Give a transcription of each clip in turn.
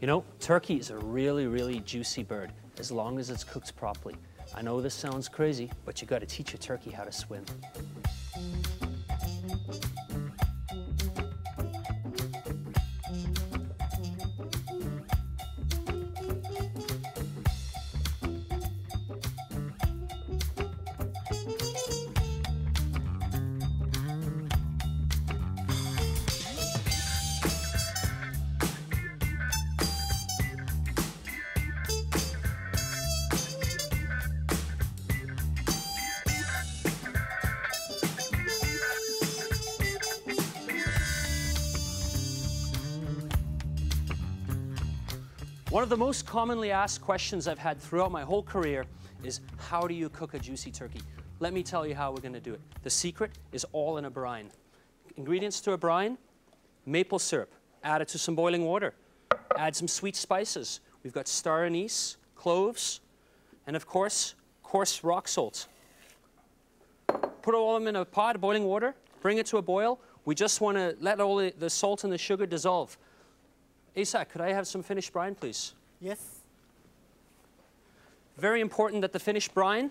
You know, turkey is a really, really juicy bird, as long as it's cooked properly. I know this sounds crazy, but you gotta teach your turkey how to swim. One of the most commonly asked questions I've had throughout my whole career is, how do you cook a juicy turkey? Let me tell you how we're gonna do it. The secret is all in a brine. Ingredients to a brine: maple syrup, add it to some boiling water, add some sweet spices. We've got star anise, cloves, and of course, coarse rock salt. Put all of them in a pot of boiling water, bring it to a boil. We just wanna let all the salt and the sugar dissolve. Isak, could I have some finished brine, please? Yes. Very important that the finished brine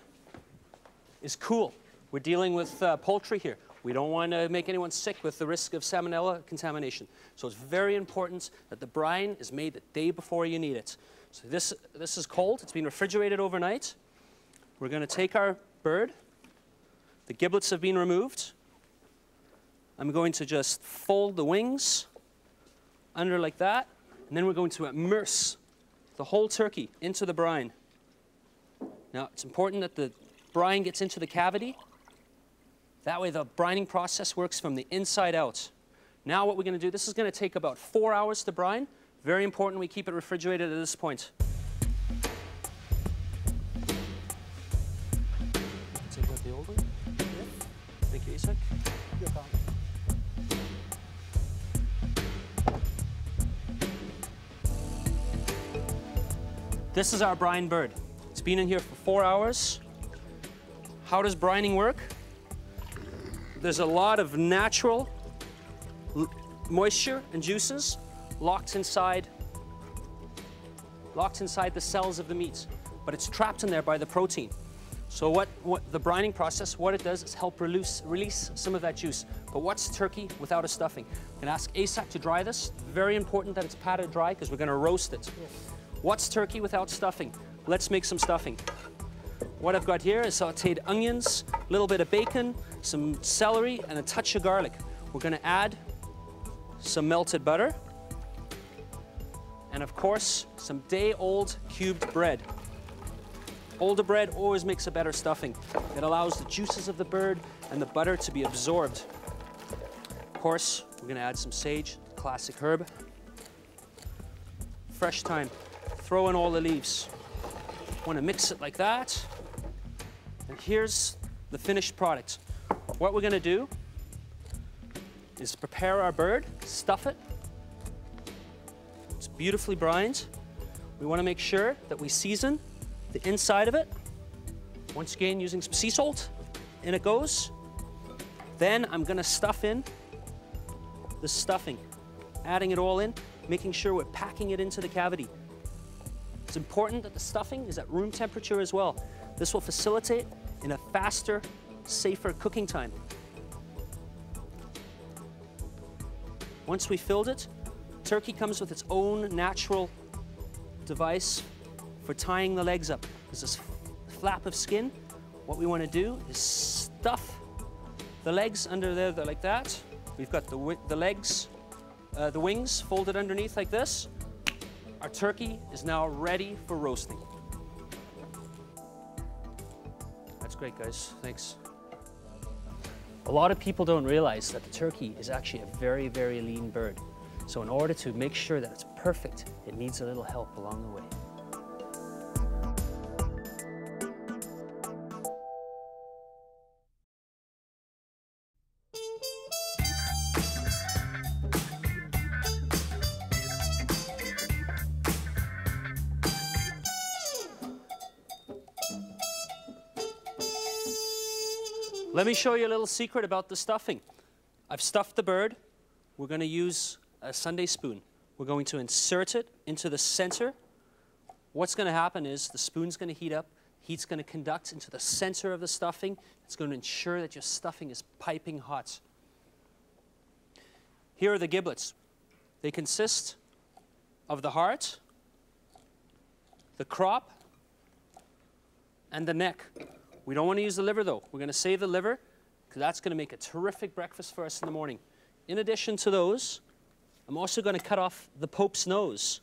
is cool. We're dealing with poultry here. We don't want to make anyone sick with the risk of salmonella contamination. So it's very important that the brine is made the day before you need it. So this is cold. It's been refrigerated overnight. We're going to take our bird. The giblets have been removed. I'm going to just fold the wings under like that. And then we're going to immerse the whole turkey into the brine. Now, it's important that the brine gets into the cavity. That way, the brining process works from the inside out. Now, what we're gonna do, this is gonna take about 4 hours to brine. Very important we keep it refrigerated at this point. Take out the old one. Yeah. Thank you, Isak. You're welcome. This is our brine bird. It's been in here for 4 hours. How does brining work? There's a lot of natural moisture and juices locked inside the cells of the meat, but it's trapped in there by the protein. So the brining process, what it does is help release some of that juice. But what's turkey without a stuffing? I'm gonna ask Isak to dry this. Very important that it's patted dry because we're gonna roast it. Yes. What's turkey without stuffing? Let's make some stuffing. What I've got here is sauteed onions, a little bit of bacon, some celery, and a touch of garlic. We're gonna add some melted butter, and of course, some day-old cubed bread. Older bread always makes a better stuffing. It allows the juices of the bird and the butter to be absorbed. Of course, we're gonna add some sage, classic herb. Fresh thyme. Throw in all the leaves. Want to mix it like that. And here's the finished product. What we're going to do is prepare our bird, stuff it. It's beautifully brined. We want to make sure that we season the inside of it. Once again, using some sea salt. In it goes. Then I'm going to stuff in the stuffing, adding it all in, making sure we're packing it into the cavity. It's important that the stuffing is at room temperature as well. This will facilitate in a faster, safer cooking time. Once we filled it, turkey comes with its own natural device for tying the legs up. There's this flap of skin. What we want to do is stuff the legs under there like that. We've got the wings folded underneath like this. Our turkey is now ready for roasting. That's great, guys. Thanks. A lot of people don't realize that the turkey is actually a very, very lean bird. So in order to make sure that it's perfect, it needs a little help along the way. Let me show you a little secret about the stuffing. I've stuffed the bird. We're going to use a sundae spoon. We're going to insert it into the center. What's going to happen is the spoon's going to heat up. Heat's going to conduct into the center of the stuffing. It's going to ensure that your stuffing is piping hot. Here are the giblets. They consist of the heart, the crop, and the neck. We don't want to use the liver, though. We're going to save the liver, because that's going to make a terrific breakfast for us in the morning. In addition to those, I'm also going to cut off the Pope's nose.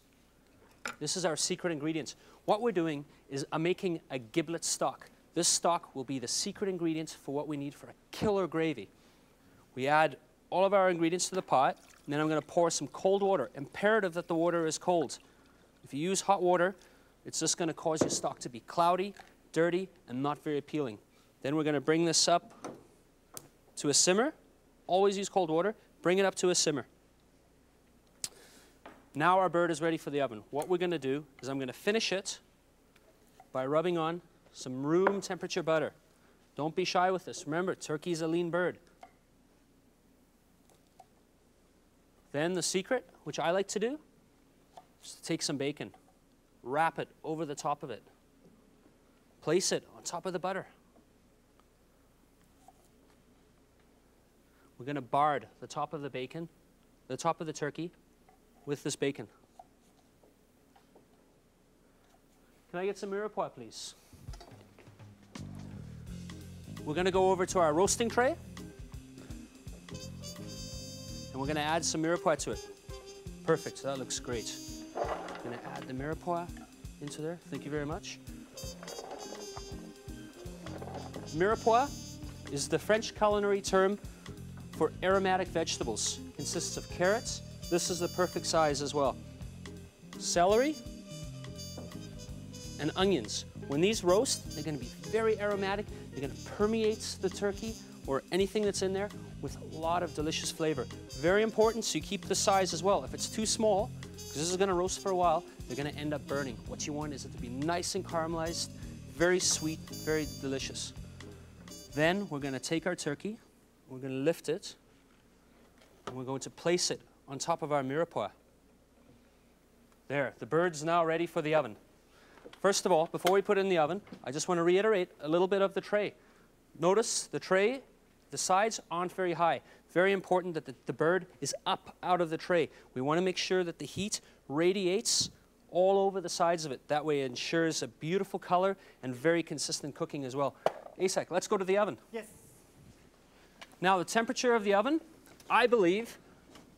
This is our secret ingredient. What we're doing is I'm making a giblet stock. This stock will be the secret ingredient for what we need for a killer gravy. We add all of our ingredients to the pot, and then I'm going to pour some cold water. Imperative that the water is cold. If you use hot water, it's just going to cause your stock to be cloudy, dirty, and not very appealing. Then we're going to bring this up to a simmer. Always use cold water. Bring it up to a simmer. Now our bird is ready for the oven. What we're going to do is I'm going to finish it by rubbing on some room temperature butter. Don't be shy with this. Remember, turkey's a lean bird. Then the secret, which I like to do, is to take some bacon, wrap it over the top of it, place it on top of the butter. We're going to bard the top of the bacon, the top of the turkey, with this bacon. Can I get some mirepoix, please? We're going to go over to our roasting tray, and we're going to add some mirepoix to it. Perfect, that looks great. I'm going to add the mirepoix into there. Thank you very much. Mirepoix is the French culinary term for aromatic vegetables. It consists of carrots. This is the perfect size as well. Celery and onions. When these roast, they're going to be very aromatic. They're going to permeate the turkey or anything that's in there with a lot of delicious flavor. Very important, so you keep the size as well. If it's too small, because this is going to roast for a while, they're going to end up burning. What you want is it to be nice and caramelized, very sweet, very delicious. Then we're going to take our turkey, we're going to lift it, and we're going to place it on top of our mirepoix. There, the bird's now ready for the oven. First of all, before we put it in the oven, I just want to reiterate a little bit of the tray. Notice the tray, the sides aren't very high. Very important that the bird is up out of the tray. We want to make sure that the heat radiates all over the sides of it. That way it ensures a beautiful color and very consistent cooking as well. Asek, let's go to the oven. Yes. Now the temperature of the oven, I believe,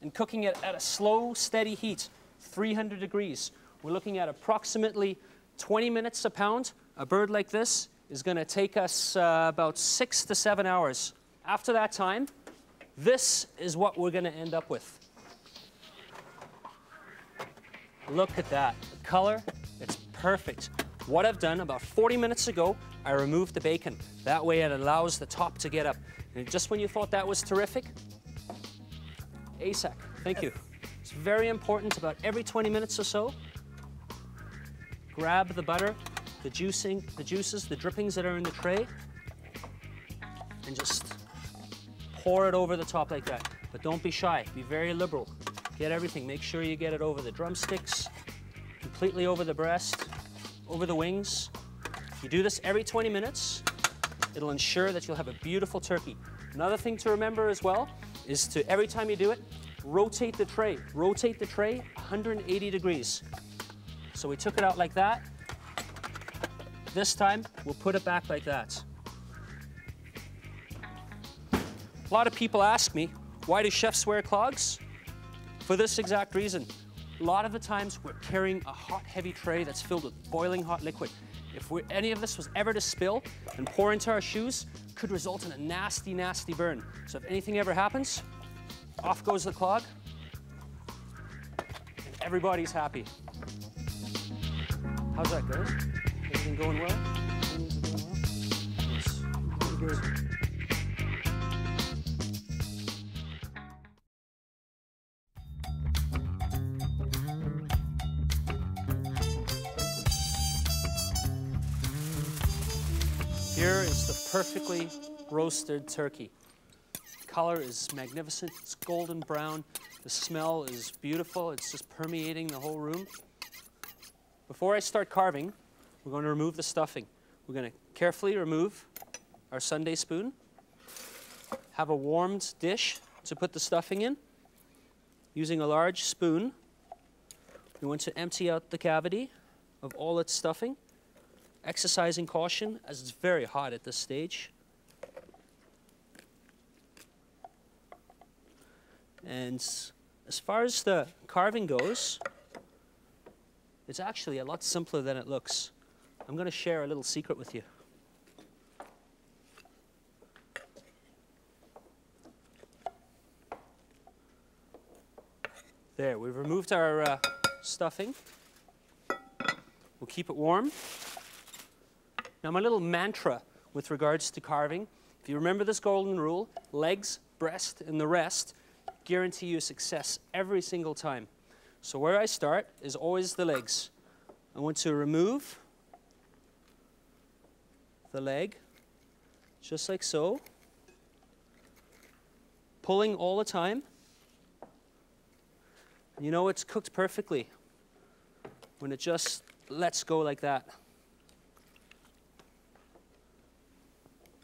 and cooking it at a slow, steady heat, 300 degrees. We're looking at approximately 20 minutes a pound. A bird like this is going to take us about 6 to 7 hours. After that time, this is what we're going to end up with. Look at that. The color, it's perfect. What I've done about 40 minutes ago, I removed the bacon. That way it allows the top to get up. And just when you thought that was terrific, Asek, thank you. It's very important, about every 20 minutes or so, grab the butter, the juicing, the juices, the drippings that are in the tray, and just pour it over the top like that. But don't be shy, be very liberal. Get everything, make sure you get it over the drumsticks, completely over the breast, over the wings. You do this every 20 minutes, it'll ensure that you'll have a beautiful turkey. Another thing to remember as well is to, every time you do it, rotate the tray. Rotate the tray 180 degrees. So we took it out like that. This time, we'll put it back like that. A lot of people ask me, why do chefs wear clogs? For this exact reason. A lot of the times, we're carrying a hot, heavy tray that's filled with boiling hot liquid. If any of this was ever to spill and pour into our shoes, could result in a nasty, nasty burn. So if anything ever happens, off goes the clog, and everybody's happy. How's that going? Everything going well? Yes. Good. Here is the perfectly roasted turkey. The color is magnificent, it's golden brown, The smell is beautiful. It's just permeating the whole room. Before I start carving, we're going to remove the stuffing. We're going to carefully remove our sundae spoon. Have a warmed dish to put the stuffing in. Using a large spoon, we want to empty out the cavity of all its stuffing, exercising caution as it's very hot at this stage. And as far as the carving goes, it's actually a lot simpler than it looks. I'm going to share a little secret with you. There, we've removed our stuffing. We'll keep it warm. Now my little mantra with regards to carving, if you remember this golden rule, legs, breast, and the rest guarantee you success every single time. So where I start is always the legs. I want to remove the leg, just like so, pulling all the time. You know it's cooked perfectly when it just lets go like that.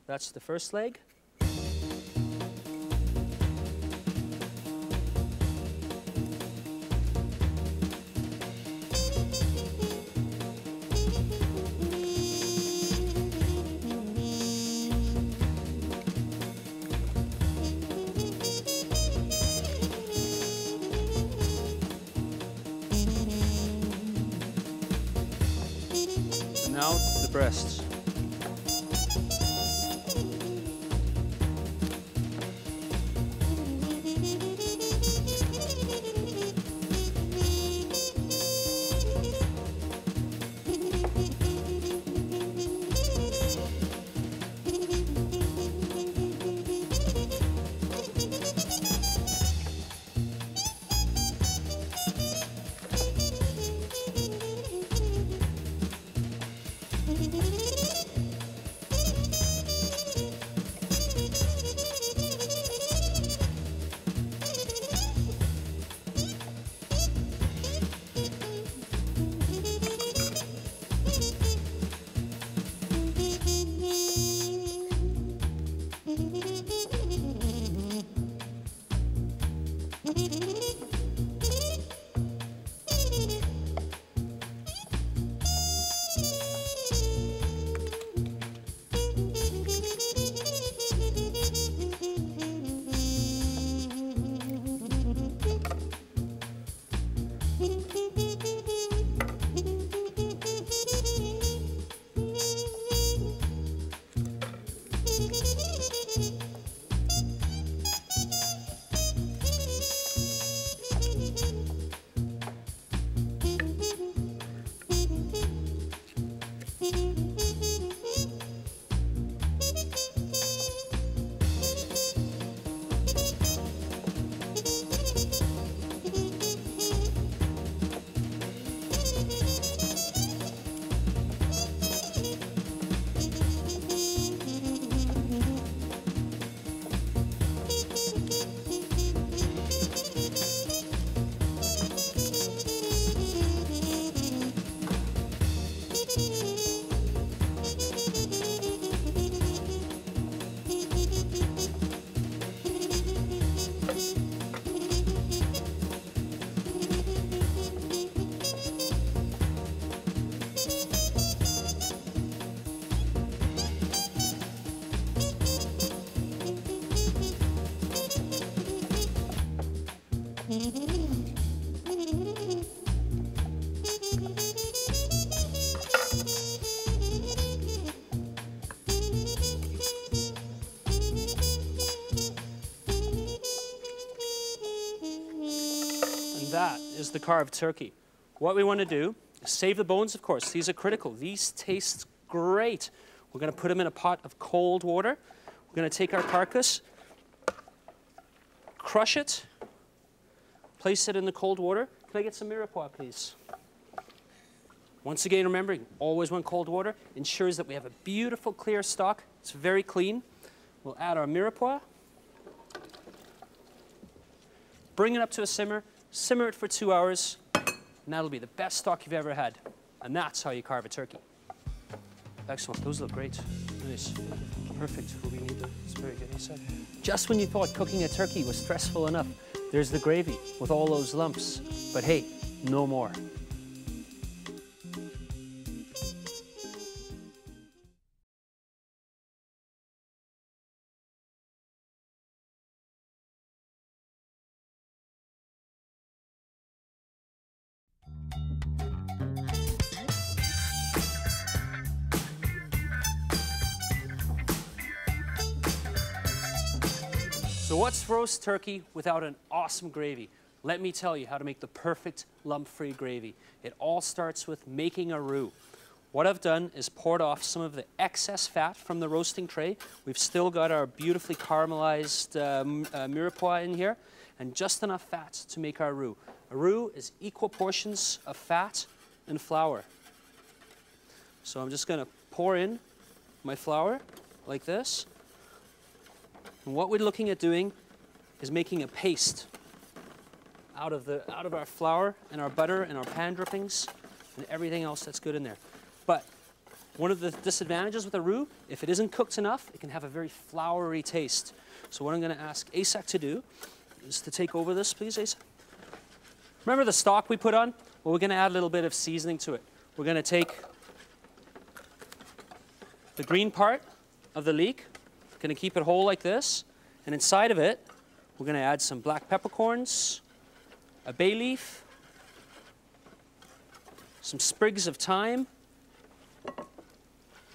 That's the first leg. Now the breasts. That is the carved turkey. What we want to do is save the bones, of course. These are critical. These taste great. We're going to put them in a pot of cold water. We're going to take our carcass, crush it, place it in the cold water. Can I get some mirepoix, please? Once again, remembering, always want cold water. Ensures that we have a beautiful, clear stock. It's very clean. We'll add our mirepoix. bring it up to a simmer, simmer it for 2 hours, and that'll be the best stock you've ever had. And that's how you carve a turkey. Excellent, those look great. Nice, perfect for what we need them. It's very good inside. Just when you thought cooking a turkey was stressful enough, there's the gravy with all those lumps. But hey, no more. So what's roast turkey without an awesome gravy? Let me tell you how to make the perfect lump-free gravy. It all starts with making a roux. What I've done is poured off some of the excess fat from the roasting tray. We've still got our beautifully caramelized mirepoix in here, and just enough fat to make our roux. A roux is equal portions of fat and flour. So I'm just gonna pour in my flour like this. And what we're looking at doing is making a paste out of our flour and our butter and our pan drippings and everything else that's good in there. But one of the disadvantages with a roux, if it isn't cooked enough, it can have a very floury taste. So what I'm going to ask Asak to do is to take over this, please, Asak. Remember the stock we put on? Well, we're going to add a little bit of seasoning to it. We're going to take the green part of the leek, going to keep it whole like this, and inside of it, we're going to add some black peppercorns, a bay leaf, some sprigs of thyme,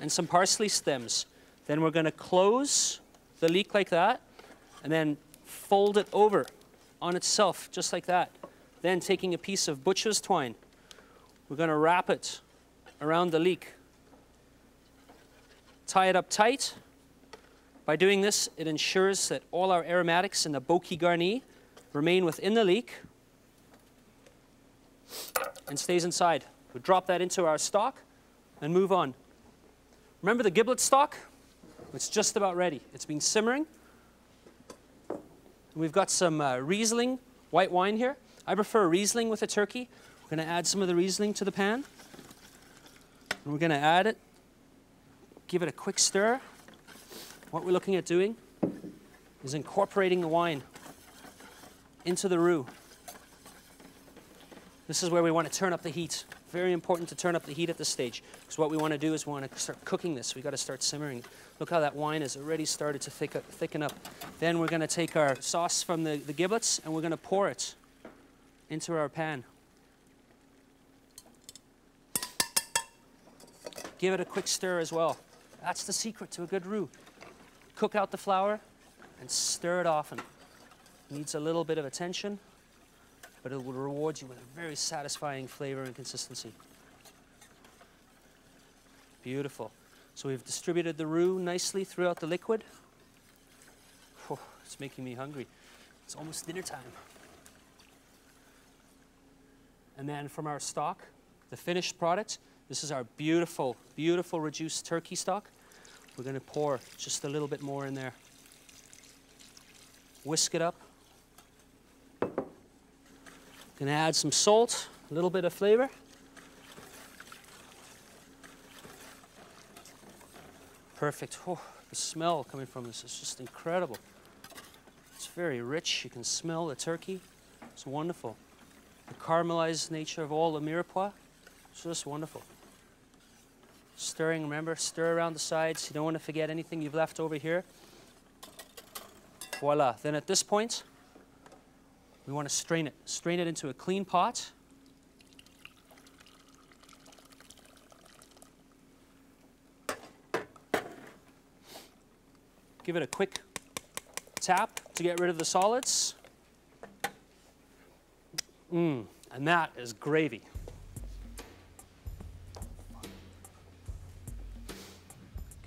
and some parsley stems. Then we're going to close the leek like that, and then fold it over on itself, just like that. Then taking a piece of butcher's twine, we're going to wrap it around the leek, tie it up tight. By doing this, it ensures that all our aromatics in the bouquet garni remain within the leek and stays inside. We drop that into our stock and move on. Remember the giblet stock? It's just about ready. It's been simmering. We've got some Riesling white wine here. I prefer Riesling with a turkey. We're going to add some of the Riesling to the pan. And we're going to add it, give it a quick stir. What we're looking at doing is incorporating the wine into the roux. This is where we want to turn up the heat. Very important to turn up the heat at this stage, because what we want to do is we want to start cooking this. We've got to start simmering. Look how that wine has already started to thicken up. Then we're going to take our sauce from the giblets and we're going to pour it into our pan. Give it a quick stir as well. That's the secret to a good roux. Cook out the flour and stir it often. It needs a little bit of attention, but it will reward you with a very satisfying flavor and consistency. Beautiful. So we've distributed the roux nicely throughout the liquid. Oh, it's making me hungry. It's almost dinner time. And then from our stock, the finished product, this is our beautiful, beautiful reduced turkey stock. We're going to pour just a little bit more in there. Whisk it up. Going to add some salt, a little bit of flavor. Perfect. Oh, the smell coming from this is just incredible. It's very rich. You can smell the turkey. It's wonderful. The caramelized nature of all the mirepoix, it's just wonderful. Stirring, remember, stir around the sides. You don't want to forget anything you've left over here. Voila. Then at this point, we want to strain it. Strain it into a clean pot. Give it a quick tap to get rid of the solids. And that is gravy.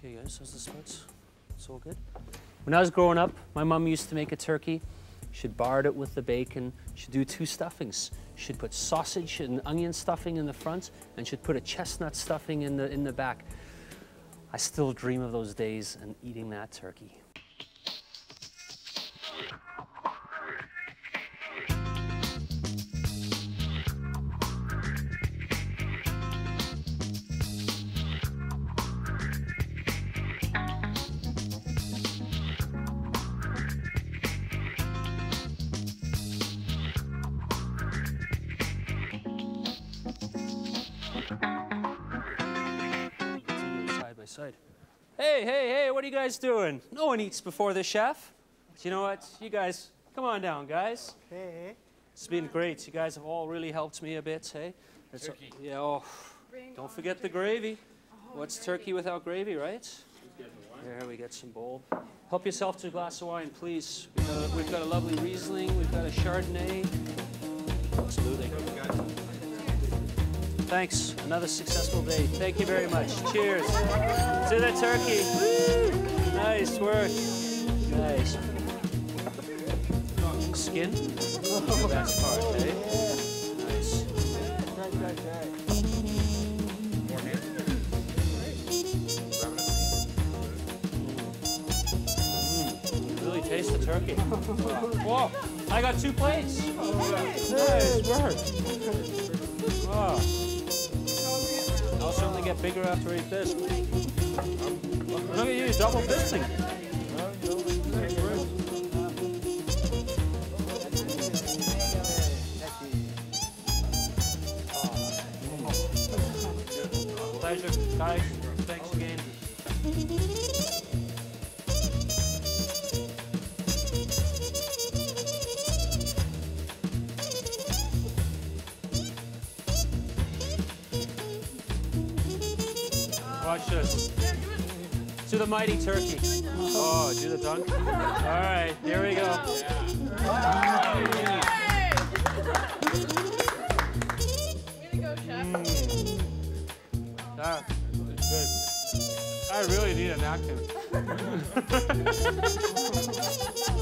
Okay guys, how's this looks? It's all good. When I was growing up, my mom used to make a turkey. She'd barred it with the bacon. She'd do 2 stuffings. She'd put sausage and onion stuffing in the front, and she'd put a chestnut stuffing in the back. I still dream of those days and eating that turkey. side. Hey, hey, hey, what are you guys doing? No one eats before the chef. But you know what? You guys, come on down, guys. Hey. It's been great. You guys have all really helped me a bit, hey? It's, yeah, oh, don't forget the gravy. What's turkey without gravy, right? There, we get some bowl. Help yourself to a glass of wine, please. We've got a lovely Riesling. We've got a Chardonnay. Absolutely. Thanks. Another successful day. Thank you very much. Cheers. To the turkey. Woo! Nice work. Nice. Skin. The best part, eh? Nice. Really taste the turkey. Whoa! I got 2 plates. Nice work. Wow. I'll certainly get bigger after I eat this. Look at you, double fisting. Pleasure, guys. Thanks again. Watch this. To the mighty turkey. Oh, do the dunk. All right, here we go. Yeah. Way to go, chef. That is good. I really need a napkin.